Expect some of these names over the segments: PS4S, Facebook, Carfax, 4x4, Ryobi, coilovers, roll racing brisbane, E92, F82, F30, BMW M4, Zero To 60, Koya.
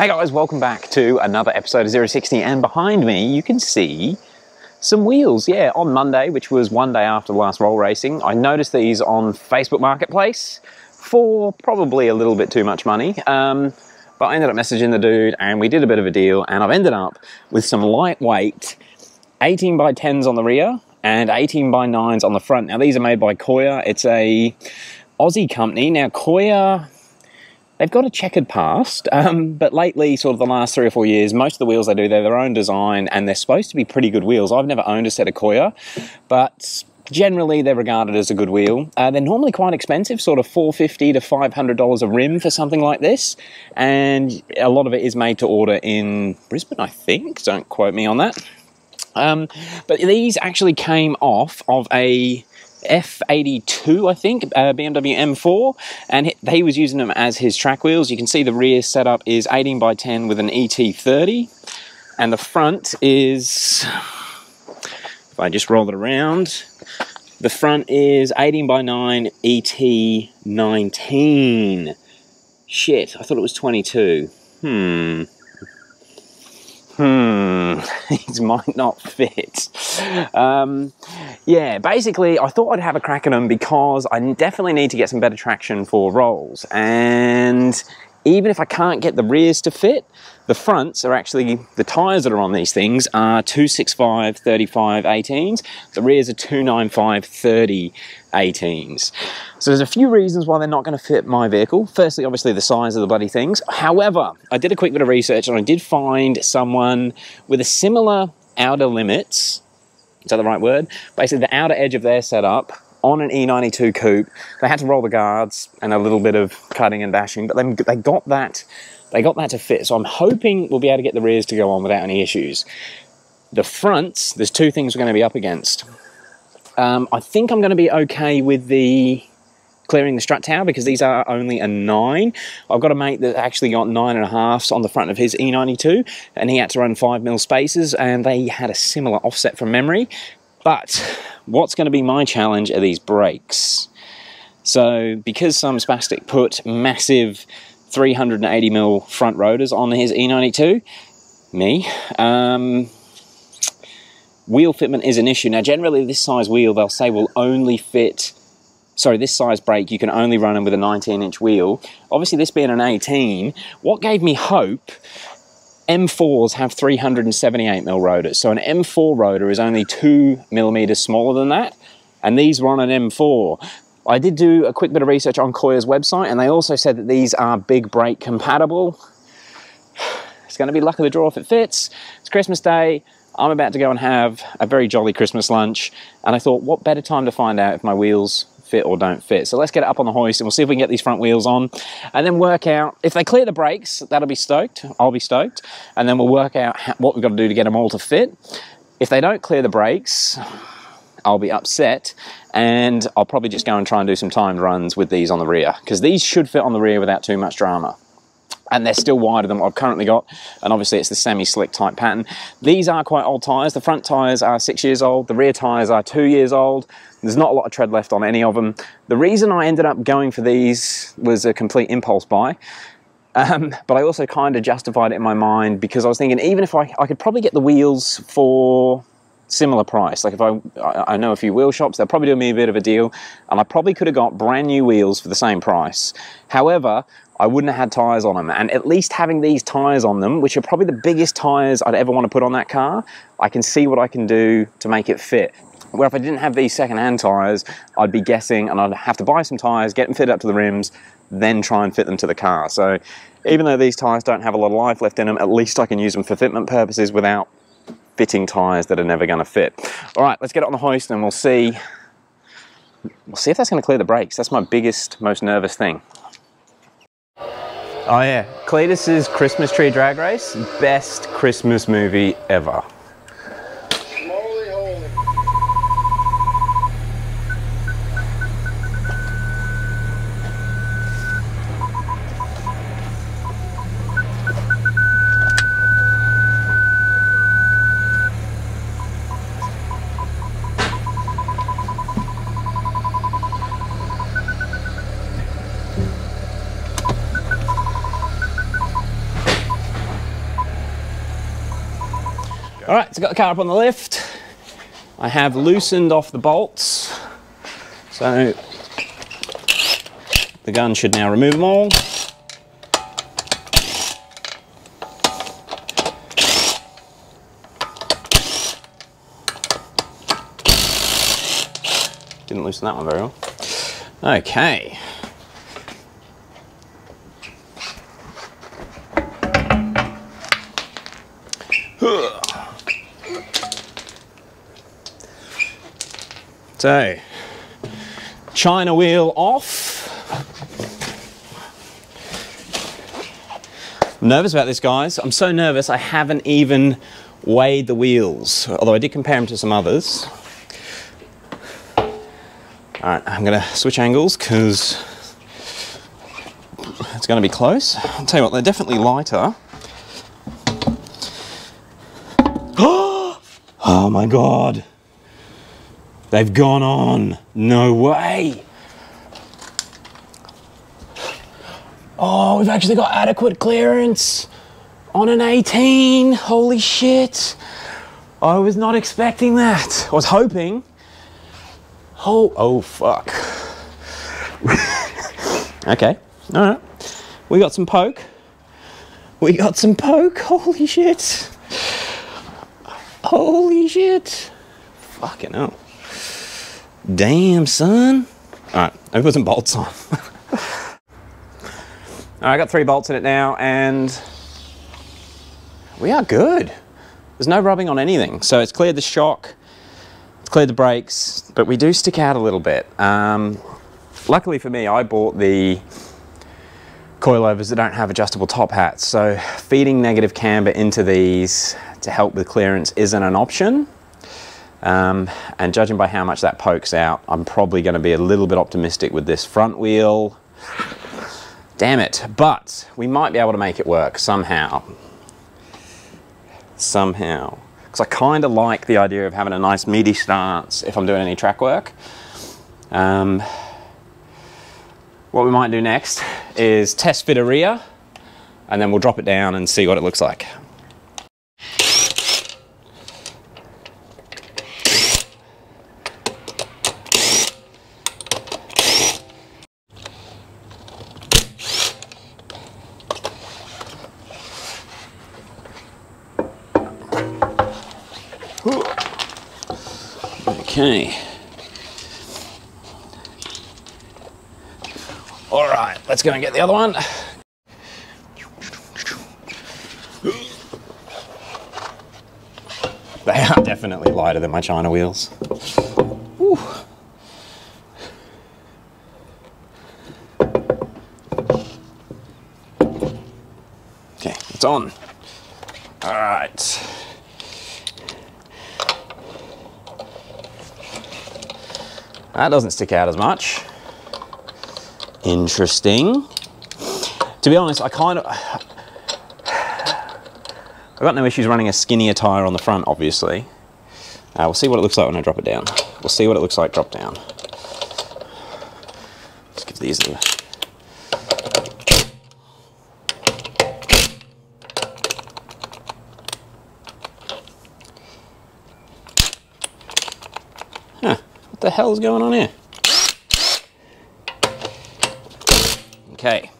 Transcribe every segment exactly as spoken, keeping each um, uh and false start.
Hey guys, welcome back to another episode of zero sixty, and behind me you can see some wheels. Yeah, on Monday, which was one day after the last roll racing, I noticed these on Facebook Marketplace for probably a little bit too much money. Um, but I ended up messaging the dude and we did a bit of a deal, and I've ended up with some lightweight eighteen by tens on the rear and eighteen by nines on the front. Now these are made by Koya. It's a Aussie company. Now Koya, they've got a checkered past, um, but lately, sort of the last three or four years, most of the wheels they do, they're their own design, and they're supposed to be pretty good wheels. I've never owned a set of Koya, but generally they're regarded as a good wheel. Uh, they're normally quite expensive, sort of four hundred fifty to five hundred dollars a rim for something like this, and a lot of it is made to order in Brisbane, I think. Don't quote me on that. Um, but these actually came off of a F eighty-two, I think, uh, B M W M four, and he, he was using them as his track wheels. You can see the rear setup is eighteen by ten with an E T thirty, and the front is, if I just roll it around, the front is eighteen by nine E T nineteen. Shit, I thought it was twenty-two. Hmm. Hmm, these might not fit. Um, yeah, basically, I thought I'd have a crack at them because I definitely need to get some better traction for rolls. And even if I can't get the rears to fit, the fronts are actually, the tyres that are on these things are two sixty-five, thirty-five, eighteens. The rears are two ninety-five, thirty, eighteens. So there's a few reasons why they're not going to fit my vehicle. Firstly, obviously the size of the bloody things. However, I did a quick bit of research and I did find someone with a similar outer limits, is that the right word? Basically the outer edge of their setup on an E ninety-two coupe. They had to roll the guards and a little bit of cutting and bashing, but they, they got that they got that to fit. So I'm hoping we'll be able to get the rears to go on without any issues. The fronts, there's two things we're going to be up against. Um, I think I'm going to be okay with the clearing the strut tower because these are only a nine. I've got a mate that actually got nine and a halfs on the front of his E ninety-two, and he had to run five mil spaces, and they had a similar offset from memory. But what's going to be my challenge are these brakes. So because some spastic put massive three hundred eighty mil front rotors on his E ninety-two, me, um, wheel fitment is an issue. Now generally this size wheel, they'll say will only fit, sorry, this size brake, you can only run them with a nineteen inch wheel. Obviously this being an eighteen, what gave me hope, M fours have three hundred seventy-eight mil rotors, so an M four rotor is only two millimeters smaller than that, and these were on an M four. I did do a quick bit of research on Koya's website, and they also said that these are big brake compatible. It's going to be luck of the draw if it fits. It's Christmas Day. I'm about to go and have a very jolly Christmas lunch, and I thought, what better time to find out if my wheels fit or don't fit. So let's get it up on the hoist and we'll see if we can get these front wheels on, and then work out if they clear the brakes. That'll be stoked. I'll be stoked, and then we'll work out what we've got to do to get them all to fit. If they don't clear the brakes, I'll be upset, and I'll probably just go and try and do some timed runs with these on the rear, because these should fit on the rear without too much drama. And they're still wider than what I've currently got, and obviously it's the semi-slick type pattern. These are quite old tyres. The front tyres are six years old, the rear tyres are two years old. There's not a lot of tread left on any of them. The reason I ended up going for these was a complete impulse buy, um, but I also kind of justified it in my mind because I was thinking, even if I, I could probably get the wheels for similar price. Like if I, I know a few wheel shops, they'll probably do me a bit of a deal, and I probably could have got brand new wheels for the same price. However, I wouldn't have had tyres on them, and at least having these tyres on them, which are probably the biggest tyres I'd ever want to put on that car, I can see what I can do to make it fit. Where if I didn't have these second-hand tyres, I'd be guessing, and I'd have to buy some tyres, get them fitted up to the rims, then try and fit them to the car. So even though these tyres don't have a lot of life left in them, at least I can use them for fitment purposes without fitting tyres that are never going to fit. All right, let's get it on the hoist and we'll see, we'll see if that's going to clear the brakes. That's my biggest, most nervous thing. Oh yeah, Cletus's Christmas Tree Drag Race, best Christmas movie ever. Holy, holy. All right, so I've got the car up on the lift. I have loosened off the bolts, so the gun should now remove them all. Didn't loosen that one very well. Okay. So, China wheel off. I'm nervous about this, guys. I'm so nervous I haven't even weighed the wheels, although I did compare them to some others. All right, I'm gonna switch angles because it's gonna be close. I'll tell you what, they're definitely lighter. Oh my God. They've gone on. No way. Oh, we've actually got adequate clearance on an eighteen. Holy shit. I was not expecting that. I was hoping. Oh, oh fuck. Okay. All right. We got some poke. We got some poke. Holy shit. Holy shit. Fucking hell. Damn, son. All right, I put some bolts on. All right, I got three bolts in it now, and we are good. There's no rubbing on anything. So it's cleared the shock, it's cleared the brakes, but we do stick out a little bit. Um, luckily for me, I bought the coilovers that don't have adjustable top hats. So feeding negative camber into these to help with clearance isn't an option. Um, and judging by how much that pokes out, I'm probably going to be a little bit optimistic with this front wheel. Damn it. But we might be able to make it work somehow. Somehow. Because I kind of like the idea of having a nice meaty stance if I'm doing any track work. Um, what we might do next is test fit a rear, and then we'll drop it down and see what it looks like. Okay. All right, let's go and get the other one. They are definitely lighter than my China wheels. Woo. Okay, it's on. All right. That doesn't stick out as much. Interesting. To be honest, I kind of... I've got no issues running a skinnier tyre on the front, obviously. Uh, we'll see what it looks like when I drop it down. We'll see what it looks like drop down. Let's give these a... What the hell is going on here? Okay,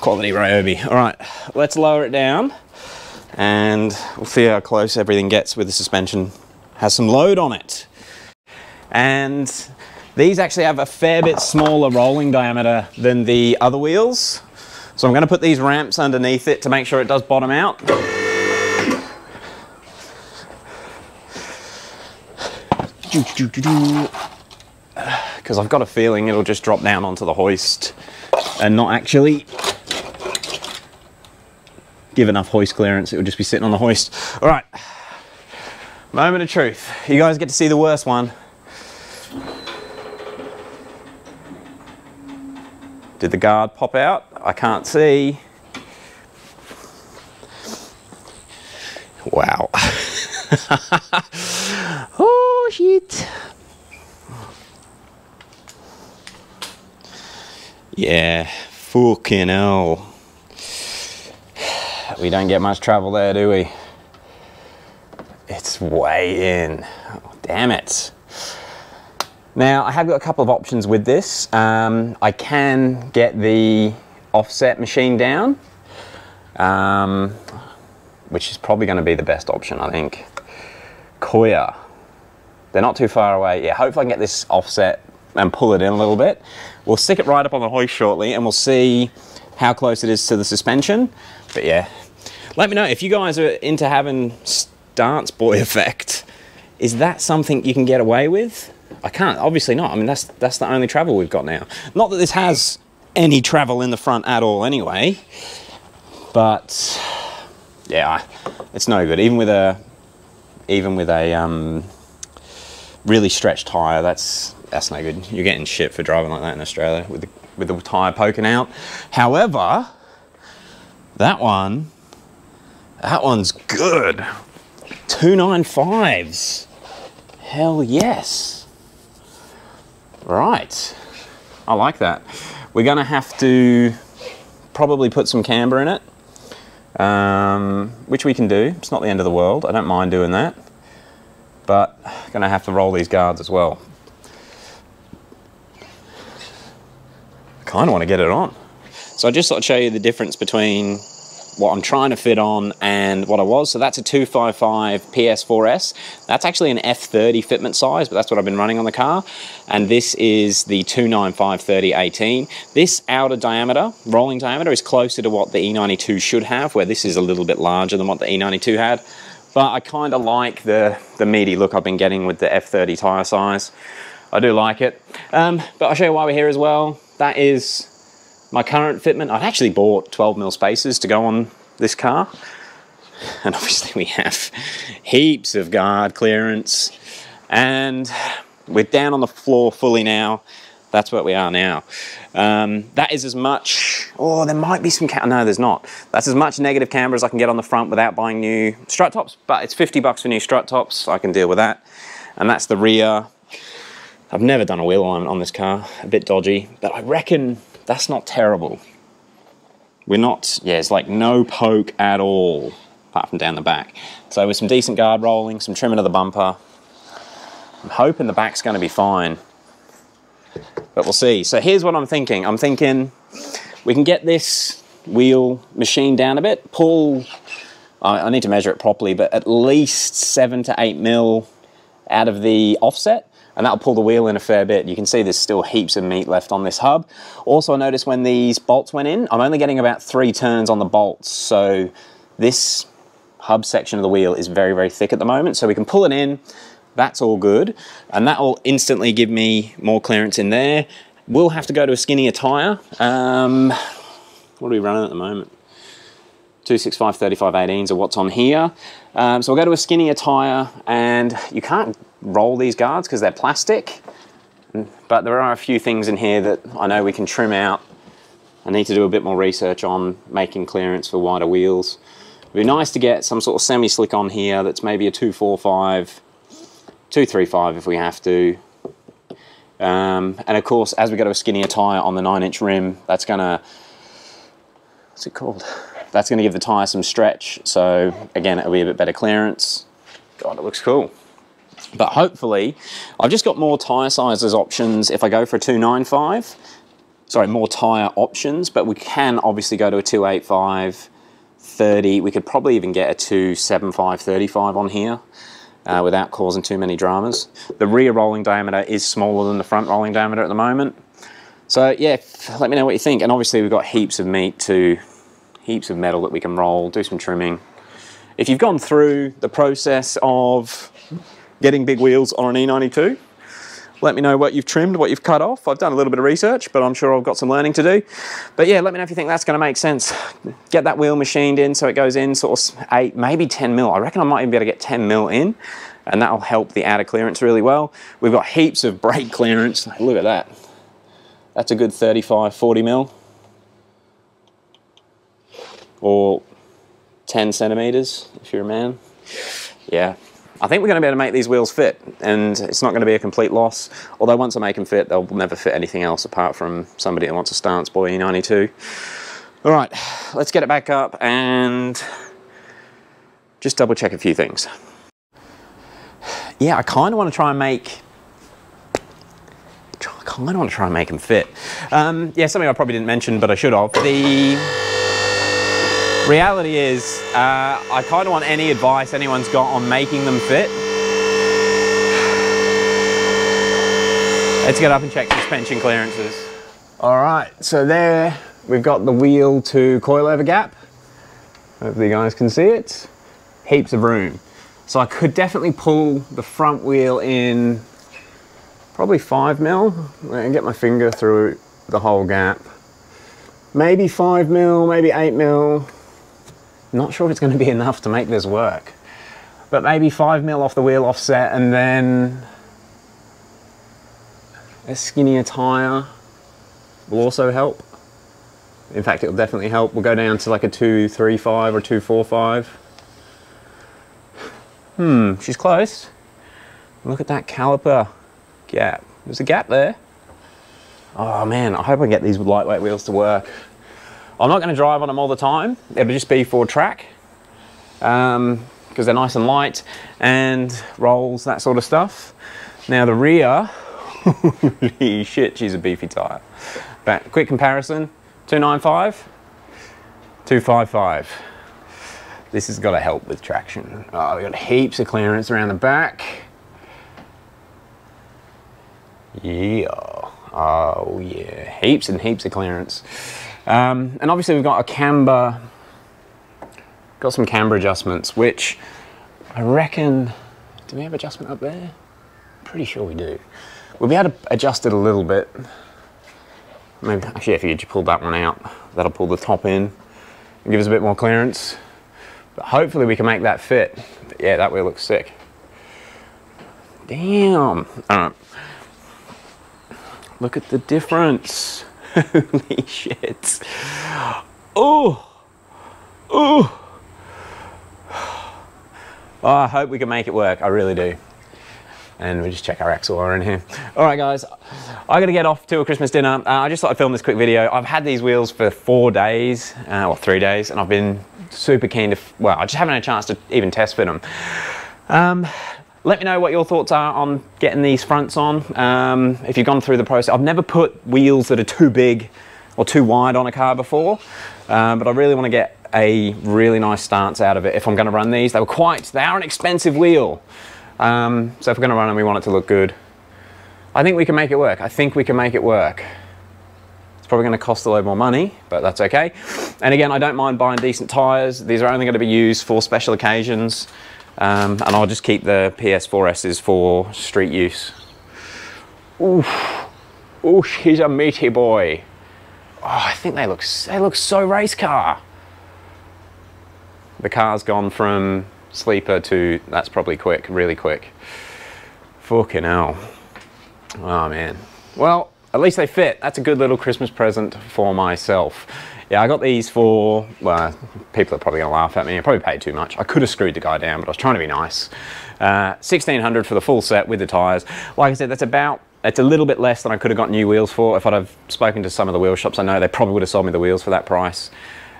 quality Ryobi. All right, let's lower it down and we'll see how close everything gets with the suspension. Has some load on it. And these actually have a fair bit smaller rolling diameter than the other wheels. So I'm gonna put these ramps underneath it to make sure it does bottom out. Because I've got a feeling it'll just drop down onto the hoist and not actually give enough hoist clearance. It will just be sitting on the hoist. All right, moment of truth. You guys get to see the worst one. Did the guard pop out? I can't see. Wow. Oh shit. Yeah, fucking hell. We don't get much travel there, do we? way in. Oh, damn it. Now, I have got a couple of options with this. Um, I can get the offset machine down, um, which is probably going to be the best option, I think. Koya. They're not too far away. Yeah, hopefully I can get this offset and pull it in a little bit. We'll stick it right up on the hoist shortly and we'll see how close it is to the suspension. But yeah, let me know if you guys are into having stance buoy effect. Is that something you can get away with? I can't, obviously not. I mean, that's that's the only travel we've got now. Not that this has any travel in the front at all anyway, but yeah, it's no good. Even with a, even with a um, really stretched tire, that's that's no good. You're getting shit for driving like that in Australia with the, with the tire poking out. However, that one, that one's good. two ninety-fives, hell yes. Right, I like that. We're gonna have to probably put some camber in it, um, which we can do. It's not the end of the world. I don't mind doing that, but gonna have to roll these guards as well. I kind of want to get it on. So I just thought I'd show you the difference between what I'm trying to fit on and what I was. So that's a two fifty-five P S four S. That's actually an F thirty fitment size, but that's what I've been running on the car. And this is the two ninety-five thirty eighteen. This outer diameter, rolling diameter, is closer to what the E ninety-two should have, where this is a little bit larger than what the E ninety-two had. But I kind of like the, the meaty look I've been getting with the F thirty tire size. I do like it. Um, but I'll show you why we're here as well. That is my current fitment. I'd actually bought twelve mil spacers to go on this car. And obviously we have heaps of guard clearance. And we're down on the floor fully now. That's where we are now. Um, that is as much, oh, there might be some, no, there's not. That's as much negative camber as I can get on the front without buying new strut tops, but it's fifty bucks for new strut tops. So I can deal with that. And that's the rear. I've never done a wheel alignment on this car, a bit dodgy, but I reckon that's not terrible. We're not, yeah, it's like no poke at all, apart from down the back. So with some decent guard rolling, some trimming of the bumper, I'm hoping the back's gonna be fine, but we'll see. So here's what I'm thinking. I'm thinking we can get this wheel machine down a bit, pull, I, I need to measure it properly, but at least seven to eight mil out of the offset. And that'll pull the wheel in a fair bit. You can see there's still heaps of meat left on this hub. Also, I noticed when these bolts went in, I'm only getting about three turns on the bolts. So this hub section of the wheel is very, very thick at the moment. So we can pull it in, that's all good. And that will instantly give me more clearance in there. We'll have to go to a skinnier tire. Um, what are we running at the moment? two sixty-five thirty-five eighteens are what's on here. Um, so we'll go to a skinnier tire, and you can't roll these guards because they're plastic, but there are a few things in here that I know we can trim out. I need to do a bit more research on making clearance for wider wheels. It'd be nice to get some sort of semi-slick on here that's maybe a two forty-five, two thirty-five if we have to. Um, and of course, as we go to a skinnier tire on the nine inch rim, that's gonna, what's it called? That's gonna give the tire some stretch. So again, it'll be a bit better clearance. God, it looks cool. But hopefully, I've just got more tire sizes options if I go for a two ninety-five. Sorry, more tire options, but we can obviously go to a two eighty-five thirty. We could probably even get a two seventy-five thirty-five on here uh, without causing too many dramas. The rear rolling diameter is smaller than the front rolling diameter at the moment. So yeah, let me know what you think. And obviously we've got heaps of meat to, heaps of metal that we can roll, do some trimming. If you've gone through the process of getting big wheels on an E ninety-two, let me know what you've trimmed, what you've cut off. I've done a little bit of research, but I'm sure I've got some learning to do. But yeah, let me know if you think that's going to make sense. Get that wheel machined in so it goes in sort of eight, maybe ten mil. I reckon I might even be able to get ten mil in, and that'll help the outer clearance really well. We've got heaps of brake clearance. Look at that. That's a good thirty-five, forty mil. Or ten centimeters, if you're a man. Yeah. I think we're going to be able to make these wheels fit, and it's not going to be a complete loss. Although once I make them fit, they'll never fit anything else apart from somebody who wants a stance boy E ninety-two. All right, let's get it back up and just double check a few things. yeah, I kind of want to try and make, I kind of want to try and make them fit. Um, yeah, something I probably didn't mention, but I should have. The reality is, uh, I kind of want any advice anyone's got on making them fit. Let's get up and check suspension clearances. All right, so there we've got the wheel to coilover gap. Hopefully you guys can see it. Heaps of room. So I could definitely pull the front wheel in probably five mil and get my finger through the whole gap. Maybe five mil, maybe eight mil. Not sure if it's going to be enough to make this work, but maybe five mil off the wheel offset and then a skinnier tire will also help. In fact, it'll definitely help. We'll go down to like a two three five or two four five. Hmm, she's close. Look at that caliper gap. There's a gap there. Oh man, I hope I get these lightweight wheels to work. I'm not going to drive on them all the time. It'll just be for track, um, because they're nice and light and rolls, that sort of stuff. Now the rear, holy shit, she's a beefy tyre. But quick comparison, two ninety-five, two fifty-five. This has got to help with traction. Oh, we've got heaps of clearance around the back. Yeah, oh yeah, heaps and heaps of clearance. Um, and obviously we've got a camber, got some camber adjustments, which I reckon, do we have adjustment up there? Pretty sure we do. We'll be able to adjust it a little bit. Maybe, actually, if you pull that one out, that'll pull the top in and give us a bit more clearance. But hopefully we can make that fit. But yeah, that wheel looks sick. Damn. All right. Look at the difference. Holy shit. Oh. Oh. Oh, I hope we can make it work. I really do. And we just check our axle are in here. All right, guys, I gotta get off to a Christmas dinner. Uh, I just thought I'd film this quick video. I've had these wheels for four days, uh, or three days, and I've been super keen to, well, I just haven't had a chance to even test fit them. Um, let me know what your thoughts are on getting these fronts on. Um, if you've gone through the process, I've never put wheels that are too big or too wide on a car before, uh, but I really wanna get a really nice stance out of it if I'm gonna run these. They were quite, they are an expensive wheel. Um, so if we're going to run and we want it to look good, I think we can make it work. I think we can make it work. It's probably going to cost a load more money, but that's okay. And again, I don't mind buying decent tyres. These are only going to be used for special occasions. Um, and I'll just keep the P S four S's for street use. Oof. Oh, she's a meaty boy. Oh, I think they look, they look so race car. The car's gone from sleeper to, that's probably quick, really quick. Fucking hell. Oh man. Well, at least they fit. That's a good little Christmas present for myself. Yeah, I got these for, well, people are probably gonna laugh at me. I probably paid too much. I could have screwed the guy down, but I was trying to be nice. Uh, sixteen hundred for the full set with the tires. Like I said, that's about, it's a little bit less than I could have got new wheels for. If I'd have spoken to some of the wheel shops I know, they probably would have sold me the wheels for that price.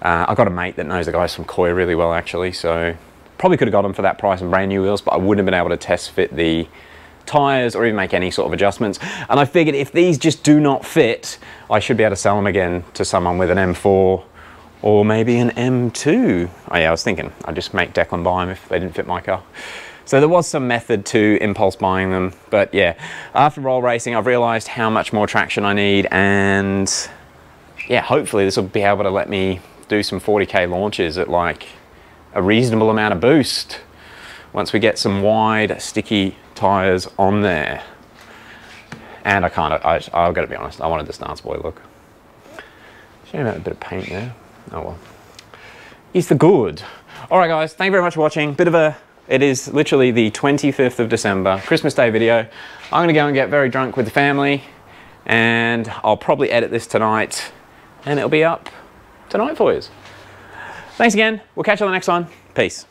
Uh, I got a mate that knows the guys from Koya really well actually, so probably could have got them for that price and brand new wheels, but I wouldn't have been able to test fit the tires or even make any sort of adjustments. And I figured if these just do not fit, I should be able to sell them again to someone with an M four or maybe an M two. Oh yeah, I was thinking I'd just make Declan buy them if they didn't fit my car. So there was some method to impulse buying them, but yeah. After roll racing, I've realized how much more traction I need, and yeah, hopefully this will be able to let me do some forty K launches at like a reasonable amount of boost once we get some wide sticky tires on there. And I kind of, I, I've got to be honest, I wanted the stance boy look. Shame about a bit of paint there. Oh well, it's the good. All right guys, thank you very much for watching. Bit of a, it is literally the twenty-fifth of December, Christmas Day video. I'm gonna go and get very drunk with the family, and I'll probably edit this tonight and it'll be up tonight for you. Thanks again. We'll catch you on the next one. Peace.